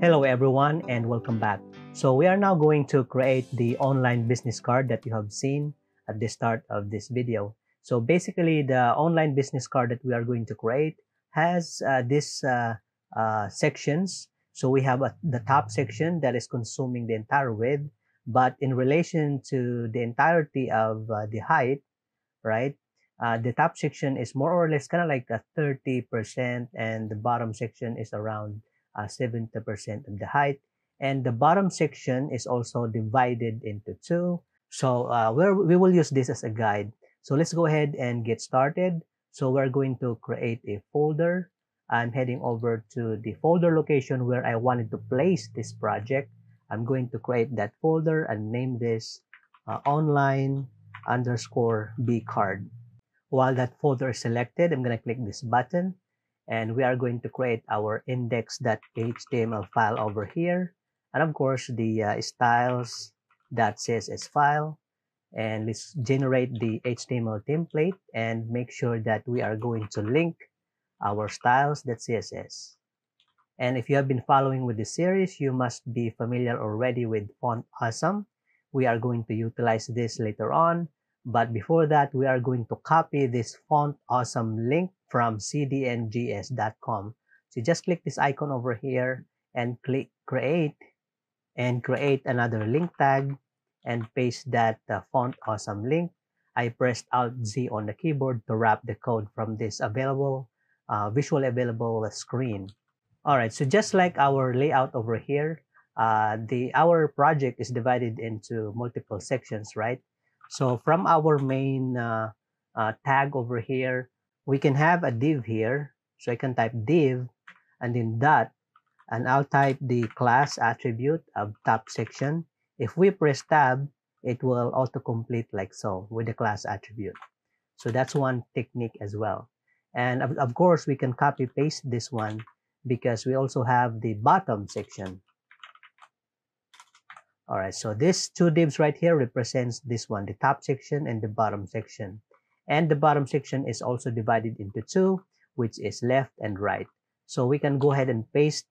Hello everyone and welcome back. So we are now going to create the online business card that you have seen at the start of this video. So basically the online business card that we are going to create has these sections. So we have the top section that is consuming the entire width, but in relation to the entirety of the height, right? The top section is more or less kind of like a 30% and the bottom section is around 70% of the height, and the bottom section is also divided into two. So we will use this as a guide. So let's go ahead and get started. So we're going to create a folder. I'm heading over to the folder location where I wanted to place this project. I'm going to create that folder and name this online_b_card. While that folder is selected, I'm going to click this button, and we are going to create our index.html file over here, and of course the styles.css file, and let's generate the HTML template and make sure that we are going to link our styles.css. And if you have been following with this series, you must be familiar already with Font Awesome. We are going to utilize this later on. But before that, we are going to copy this Font Awesome link from cdngs.com. So just click this icon over here and click create, and create another link tag and paste that Font Awesome link. I pressed Alt Z on the keyboard to wrap the code from this available, visually available screen. Alright, so just like our layout over here, our project is divided into multiple sections, right? So from our main tag over here, we can have a div here. So I can type div and then dot, and I'll type the class attribute of top section. If we press tab, it will autocomplete like so with the class attribute. So that's one technique as well. And of course, we can copy paste this one because we also have the bottom section. Alright, so these two divs right here represents this one, the top section and the bottom section. And the bottom section is also divided into two, which is left and right. So we can go ahead and paste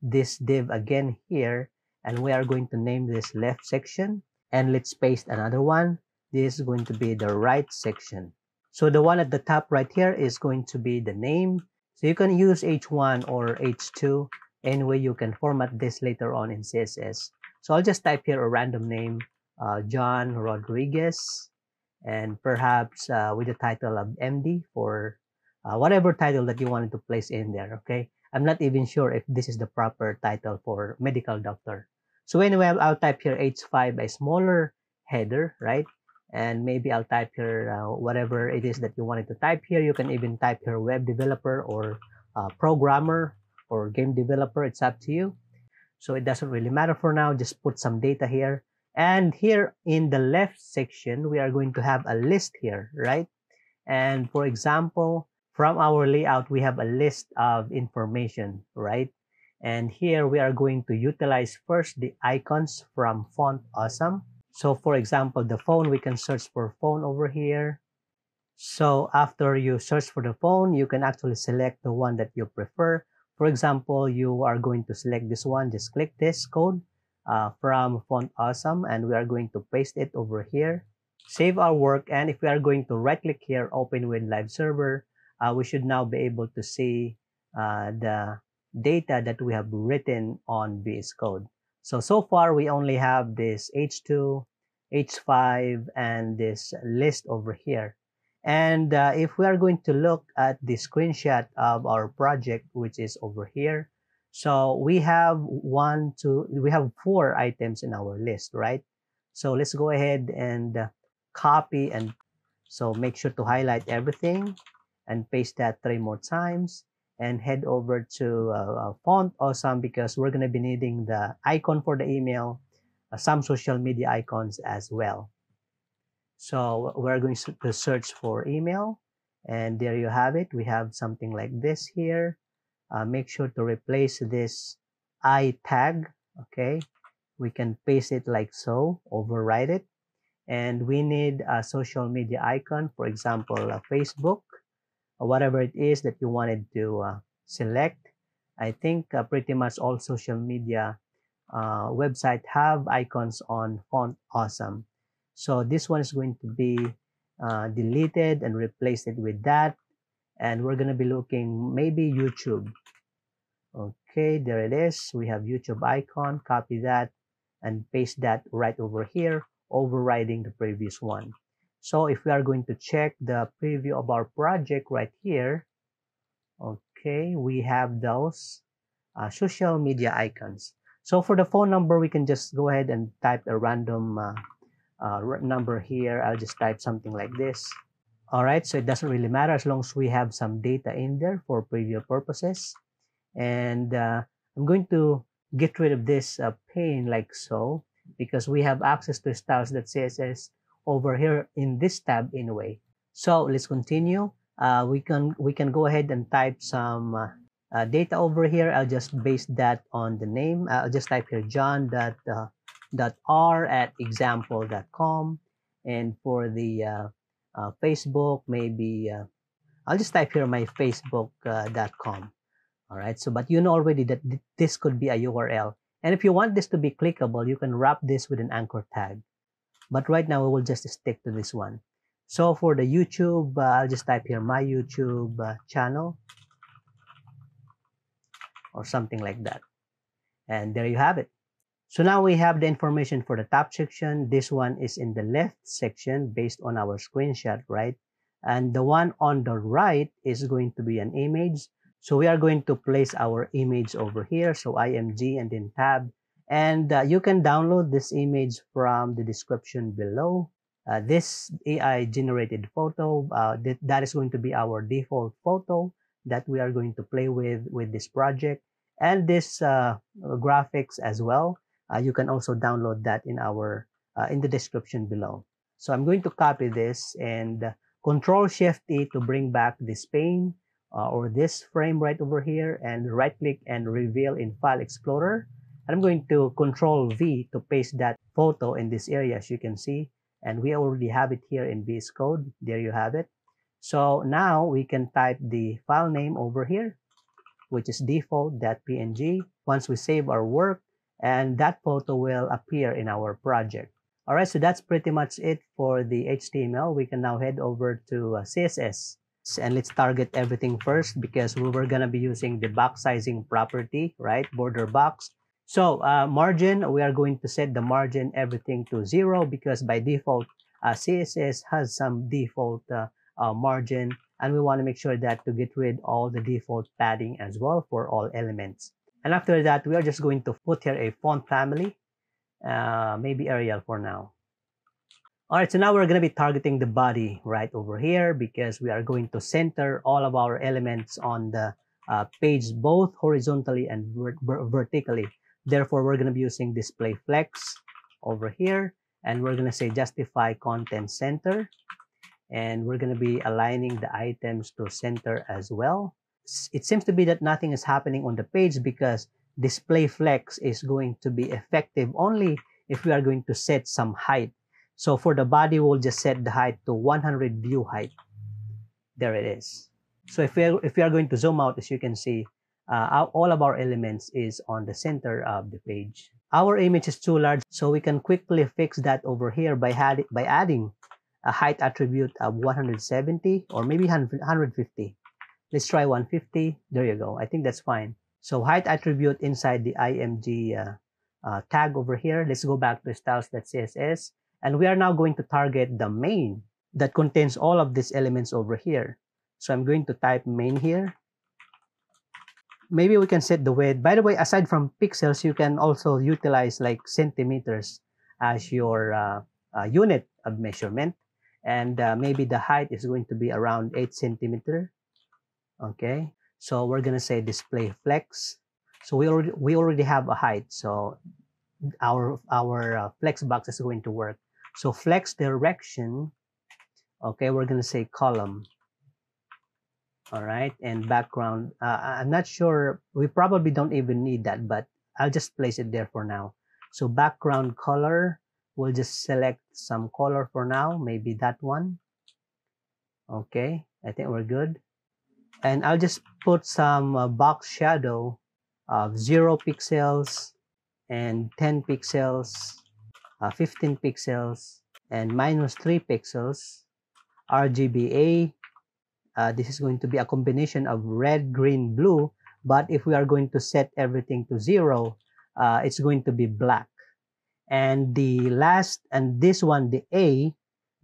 this div again here, and we are going to name this left section. And let's paste another one. This is going to be the right section. So the one at the top right here is going to be the name. So you can use H1 or H2. Anyway, you can format this later on in CSS. So I'll just type here a random name, John Rodriguez, and perhaps with the title of MD for whatever title that you wanted to place in there, okay? I'm not even sure if this is the proper title for medical doctor. So anyway, I'll type here H5, a smaller header, right? And maybe I'll type here whatever it is that you wanted to type here. You can even type here web developer or programmer or game developer. It's up to you. So it doesn't really matter for now, just put some data here. And here in the left section, we are going to have a list here, right? And for example, from our layout, we have a list of information, right? And here we are going to utilize first the icons from Font Awesome. So for example, the phone, we can search for phone over here. So after you search for the phone, you can actually select the one that you prefer. For example, you are going to select this one, just click this code from Font Awesome, and we are going to paste it over here. Save our work, and if we are going to right click here, open with live server, we should now be able to see the data that we have written on VS Code. So far we only have this H2, H5, and this list over here. And if we are going to look at the screenshot of our project, which is over here, so we have four items in our list, right? So let's go ahead and copy, and so make sure to highlight everything and paste that three more times, and head over to Font Awesome because we're going to be needing the icon for the email, some social media icons as well. So we're going to search for email, and there you have it. We have something like this here. Make sure to replace this I tag, okay? We can paste it like so, override it. And we need a social media icon, for example, Facebook, or whatever it is that you wanted to select. I think pretty much all social media website have icons on Font Awesome. So this one is going to be deleted and replace it with that. And we're going to be looking maybe YouTube. Okay, there it is. We have YouTube icon. Copy that and paste that right over here, overriding the previous one. So if we are going to check the preview of our project right here, okay, we have those social media icons. So for the phone number, we can just go ahead and type a random number here. I'll just type something like this. All right, so it doesn't really matter as long as we have some data in there for preview purposes. And I'm going to get rid of this pane like so, because we have access to styles.css over here in this tab anyway. So let's continue. We can go ahead and type some data over here. I'll just base that on the name. I'll just type here john.r@example.com, and for the Facebook, maybe I'll just type here my facebook.com. All right, so but you know already that this could be a URL. And if you want this to be clickable, you can wrap this with an anchor tag. But right now, we will just stick to this one. So for the YouTube, I'll just type here my YouTube channel or something like that. And there you have it. So now we have the information for the top section. This one is in the left section based on our screenshot, right? And the one on the right is going to be an image. So we are going to place our image over here. So img and then tab. And you can download this image from the description below. This AI generated photo, that is going to be our default photo that we are going to play with this project. And this graphics as well. You can also download that in our in the description below. So I'm going to copy this and Ctrl-Shift-E to bring back this pane or this frame right over here, and right-click and reveal in File Explorer. I'm going to Ctrl-V to paste that photo in this area, as you can see. And we already have it here in VS Code. There you have it. So now we can type the file name over here, which is default.png. Once we save our work, and that photo will appear in our project. All right, so that's pretty much it for the HTML. We can now head over to CSS. And let's target everything first, because we were going to be using the box sizing property, right? Border box. So margin, we are going to set the margin everything to 0, because by default, CSS has some default margin. And we want to make sure that to get rid all the default padding as well for all elements. And after that, we are just going to put here a font family, maybe Arial for now. All right, so now we're going to be targeting the body right over here, because we are going to center all of our elements on the page, both horizontally and vertically. Therefore, we're going to be using display flex over here, and we're going to say justify content center. And we're going to be aligning the items to center as well. It seems to be that nothing is happening on the page, because display flex is going to be effective only if we are going to set some height. So for the body, we'll just set the height to 100 view height. There it is. So if we are going to zoom out, as you can see, all of our elements is on the center of the page. Our image is too large, so we can quickly fix that over here by adding a height attribute of 170 or maybe 150. Let's try 150. There you go. I think that's fine. So height attribute inside the img tag over here. Let's go back to styles.css. And we are now going to target the main that contains all of these elements over here. So I'm going to type main here. Maybe we can set the width. By the way, aside from pixels, you can also utilize like centimeters as your unit of measurement. And maybe the height is going to be around 8 centimeters. Okay, so we're gonna say display flex. So we already have a height, so our flex box is going to work. So flex direction. Okay, we're gonna say column. All right, and background. I'm not sure. We probably don't even need that, but I'll just place it there for now. So background color. We'll just select some color for now. Maybe that one. Okay, I think we're good. And I'll just put some box shadow of 0 pixels and 10 pixels, 15 pixels and -3 pixels. RGBA, this is going to be a combination of red, green, blue, but if we are going to set everything to 0, it's going to be black. And the last, and this one, the A,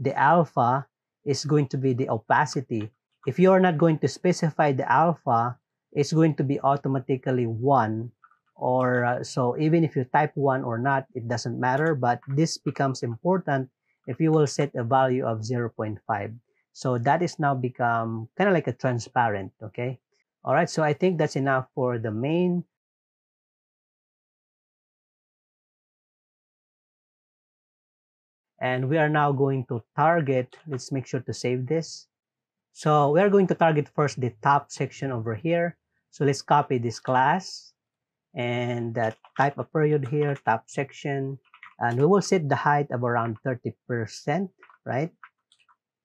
the alpha, is going to be the opacity. If you are not going to specify the alpha, it's going to be automatically 1, or so even if you type 1 or not, it doesn't matter, but this becomes important if you will set a value of 0.5. So that is now become kind of like a transparent, okay? All right, so I think that's enough for the main. And we are now going to target. Let's make sure to save this. So we are going to target first the top section over here. So let's copy this class and type a period here, top section. And we will set the height of around 30%, right?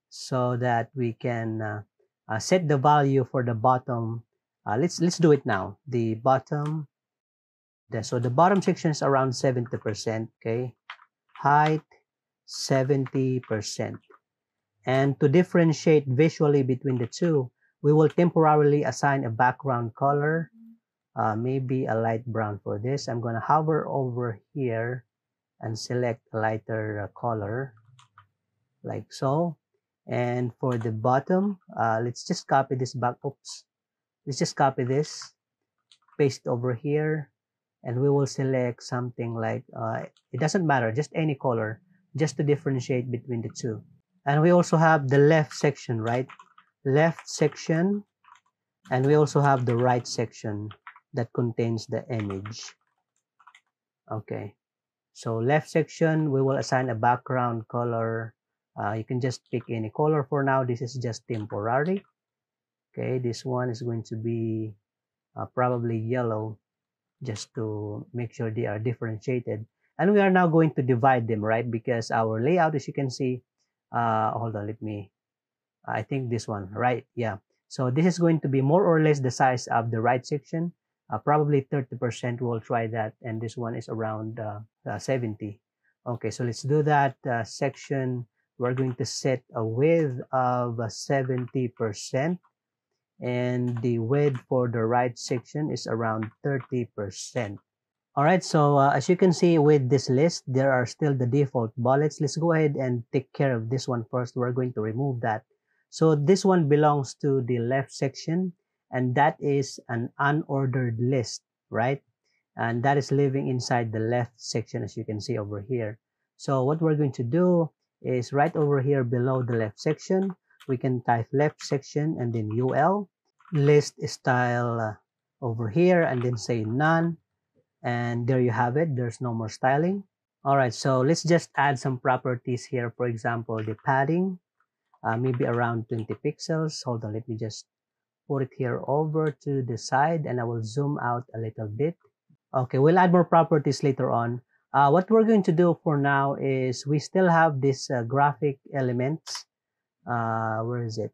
So that we can set the value for the bottom. Let's do it now. The bottom. So the bottom section is around 70%, okay? Height 70%. And to differentiate visually between the two, we will temporarily assign a background color, maybe a light brown for this. I'm going to hover over here and select a lighter color, like so. And for the bottom, let's just copy this back. Oops. Let's just copy this, paste over here, and we will select something like, it doesn't matter, just any color, just to differentiate between the two. And we also have the left section, right? Left section, and we also have the right section that contains the image. Okay. So left section, we will assign a background color. You can just pick any color for now. This is just temporary. Okay, this one is going to be probably yellow, just to make sure they are differentiated. And we are now going to divide them, right? Because our layout, as you can see, hold on, let me, I think this one, right? Yeah. So this is going to be more or less the size of the right section. Probably 30%, we'll try that, and this one is around 70. Okay, so let's do that. Section, we're going to set a width of 70%, and the width for the right section is around 30%. All right, so as you can see with this list, there are still the default bullets. Let's go ahead and take care of this one first. We're going to remove that. So this one belongs to the left section, and that is an unordered list, right? And that is living inside the left section, as you can see over here. So what we're going to do is right over here below the left section, we can type left section and then UL, list style over here, and then say none. And there you have it. There's no more styling. All right, so let's just add some properties here. For example, the padding, maybe around 20 pixels. Hold on, let me just put it here over to the side, and I will zoom out a little bit. Okay, we'll add more properties later on. What we're going to do for now is we still have this graphic elements. Where is it?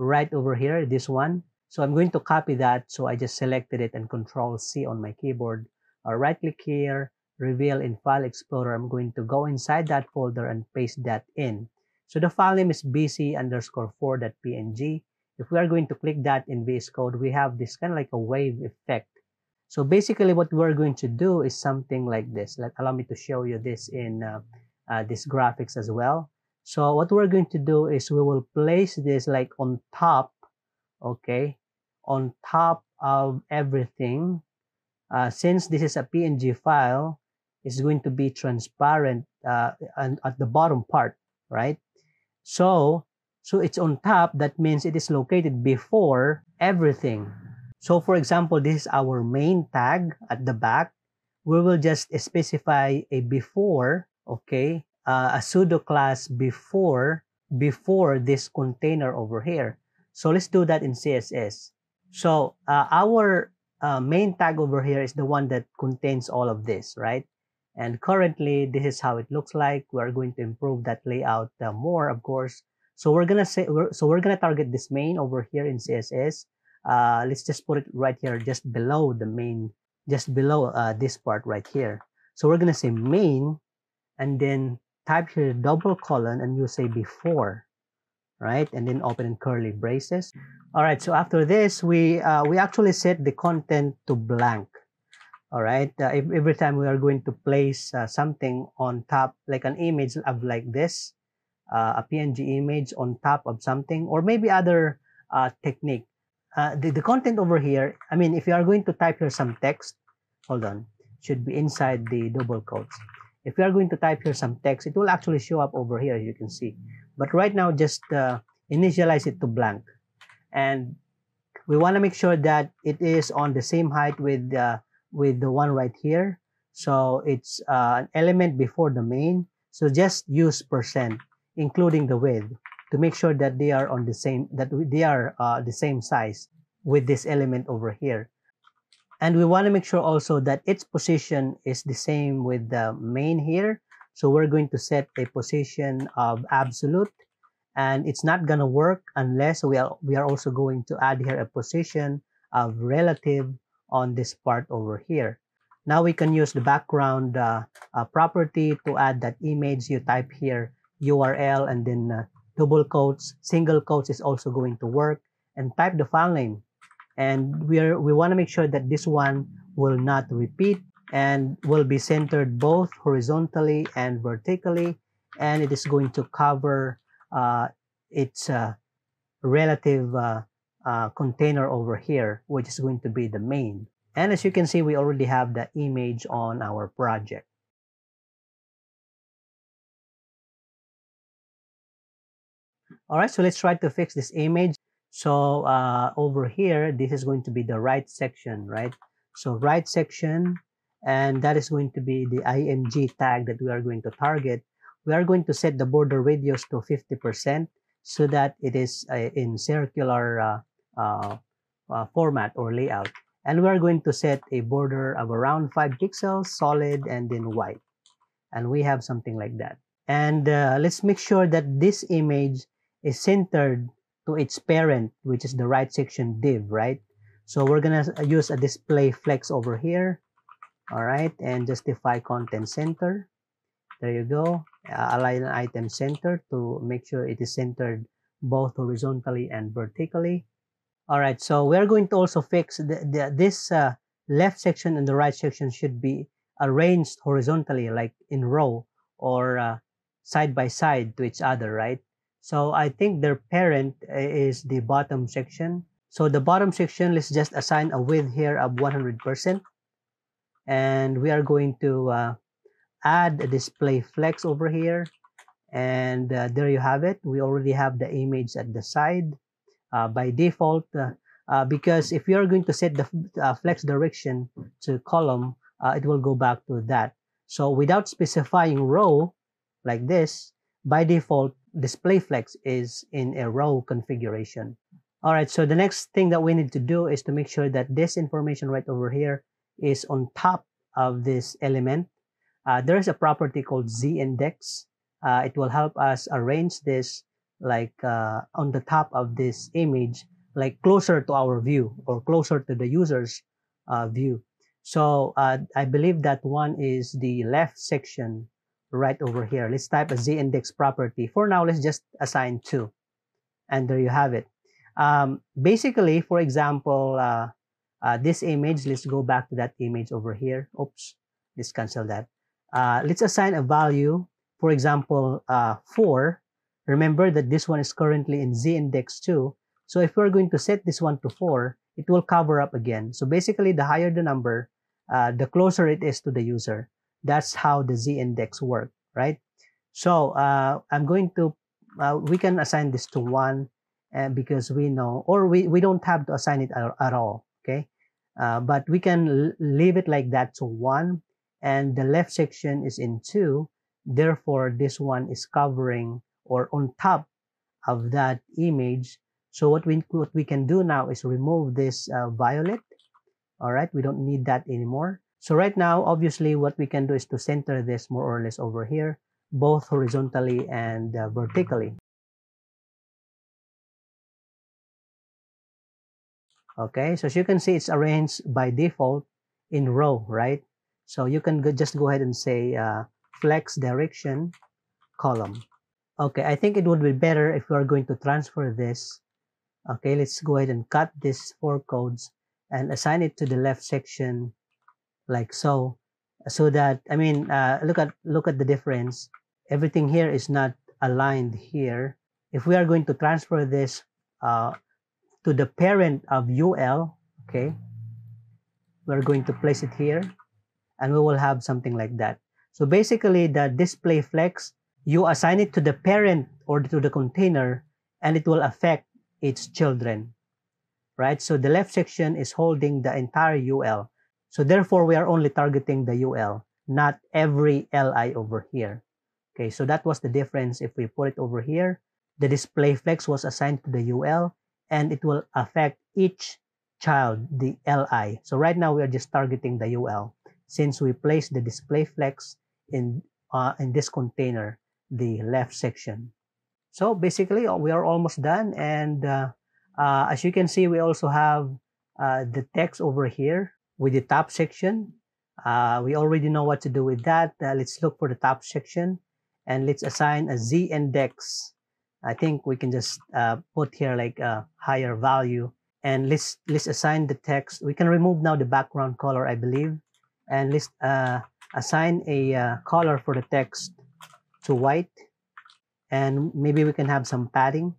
Right over here, this one. So I'm going to copy that. So I just selected it and Control C on my keyboard. Right click here, reveal in File Explorer. I'm going to go inside that folder and paste that in. So the file name is bc_4.png. If we are going to click that in VS Code, we have this kind of like a wave effect. So basically what we're going to do is something like this. Allow me to show you this in this graphics as well. So what we're going to do is we will place this like on top, okay, on top of everything. Since this is a PNG file, it's going to be transparent and at the bottom part, right? So it's on top. That means it is located before everything. So for example, this is our main tag at the back. We will just specify a before, okay, a pseudo class before this container over here. So let's do that in CSS. So our main tag over here is the one that contains all of this, right? And currently, this is how it looks like. We're going to improve that layout more, of course. So we're gonna target this main over here in CSS. let's just put it right here, just below the main, just below this part right here. So we're gonna say main, and then type here double colon, and you say before, right? And then open and curly braces. All right. So after this, we actually set the content to blank. All right. Every time we are going to place something on top, like an image of like this, a PNG image on top of something, or maybe other technique. The content over here, I mean, if you are going to type here some text, hold on, should be inside the double quotes. If you are going to type here some text, it will actually show up over here, as you can see. But right now, just initialize it to blank. And we want to make sure that it is on the same height with the one right here. So it's an element before the main. So just use %, including the width, to make sure that they are on the same, that they are the same size with this element over here. And we want to make sure also that its position is the same with the main here. So we're going to set a position of absolute, and it's not going to work unless we are also going to add here a position of relative on this part over here. Now we can use the background property to add that image. You type here URL and then double quotes, single quotes is also going to work, and type the file name. And we want to make sure that this one will not repeat and will be centered both horizontally and vertically, and it is going to cover its relative container over here, which is going to be the main. And as you can see, we already have the image on our project. All right, so let's try to fix this image. So over here, this is going to be the right section, right? So right section, and that is going to be the img tag that we are going to target. We are going to set the border radius to 50% so that it is in circular format or layout. And we are going to set a border of around 5 pixels, solid, and then white. And we have something like that. And let's make sure that this image is centered to its parent, which is the right section div, right? So we're gonna use a display flex over here, all right, and justify content center. There you go. Align item center to make sure it is centered both horizontally and vertically. All right, so we're going to also fix this left section and the right section should be arranged horizontally, like in row or side by side to each other, right? So I think their parent is the bottom section. So the bottom section, let's just assign a width here of 100%. And we are going to add a display flex over here. And there you have it. We already have the image at the side by default. Because if you are going to set the flex direction to column, it will go back to that. So without specifying row like this, by default, display flex is in a row configuration. All right, so the next thing that we need to do is to make sure that this information right over here is on top of this element. There is a property called z-index. It will help us arrange this like on the top of this image, like closer to our view or closer to the user's view. So I believe that one is the left section right over here. Let's type a z-index property. For now, let's just assign 2. And there you have it. Basically, for example, this image, let's go back to that image over here. Oops, let's cancel that. Let's assign a value, for example, 4. Remember that this one is currently in z-index 2. So if we're going to set this one to 4, it will cover up again. So basically, the higher the number, the closer it is to the user. That's how the z-index works, right? So I'm going to, we can assign this to 1 because we know, or we don't have to assign it at all, okay? But we can leave it like that to 1, and the left section is in 2. Therefore, this one is covering or on top of that image. So what we can do now is remove this violet, all right? We don't need that anymore. So right now, obviously, what we can do is to center this more or less over here, both horizontally and vertically. Okay, so as you can see, it's arranged by default in row, right? So you can just go ahead and say flex direction column. Okay, I think it would be better if we are going to transfer this. Okay, let's go ahead and cut these four codes and assign it to the left section like so. So that, I mean, look at the difference. Everything here is not aligned here. If we are going to transfer this to the parent of UL, okay, we're going to place it here and we will have something like that. So basically the display flex, you assign it to the parent or to the container and it will affect its children, right? So the left section is holding the entire UL. So therefore we are only targeting the UL, not every LI over here. Okay, so that was the difference. If we put it over here, the display flex was assigned to the UL and it will affect each child, the LI. So right now we are just targeting the UL since we placed the display flex in this container, the left section. So basically, we are almost done, and as you can see, we also have the text over here with the top section. We already know what to do with that. Let's look for the top section, and let's assign a Z index. I think we can just put here like a higher value, and let's assign the text. We can remove now the background color, I believe, and let's assign a color for the text to white. And maybe we can have some padding.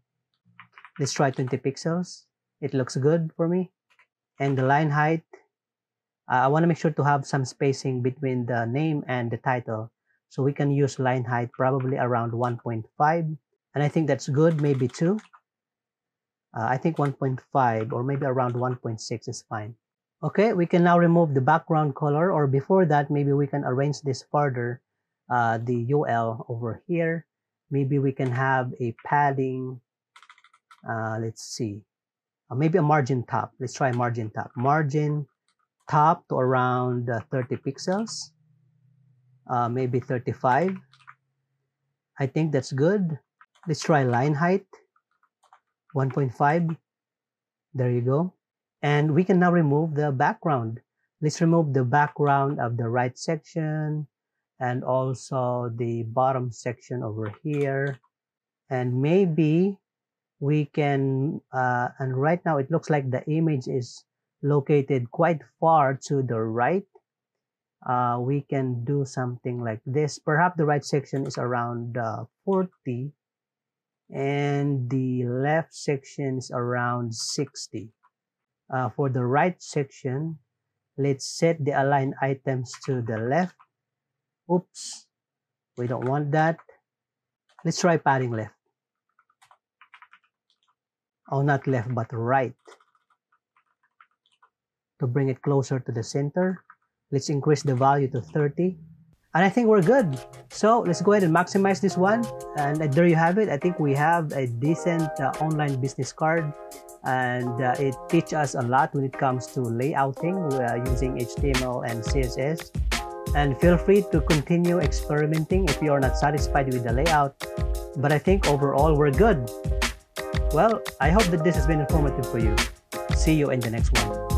Let's try 20 pixels. It looks good for me. And the line height, I want to make sure to have some spacing between the name and the title. So we can use line height probably around 1.5. And I think that's good, maybe 2. I think 1.5 or maybe around 1.6 is fine. Okay, we can now remove the background color, or before that, maybe we can arrange this further, the UL over here. Maybe we can have a padding, let's see, maybe a margin top. Let's try margin top. Margin top to around 30 pixels, maybe 35. I think that's good. Let's try line height, 1.5. There you go. And we can now remove the background. Let's remove the background of the right section, and also the bottom section over here. And maybe we can, and right now it looks like the image is located quite far to the right. We can do something like this. Perhaps the right section is around 40 and the left section is around 60. For the right section, let's set the align items to the left. Oops, we don't want that. Let's try padding left. Oh, not left, but right. To bring it closer to the center, let's increase the value to 30. And I think we're good. So let's go ahead and maximize this one. And there you have it. I think we have a decent online business card. And it teaches us a lot when it comes to layouting using HTML and CSS. And feel free to continue experimenting if you are not satisfied with the layout. But I think overall we're good. Well, I hope that this has been informative for you. See you in the next one.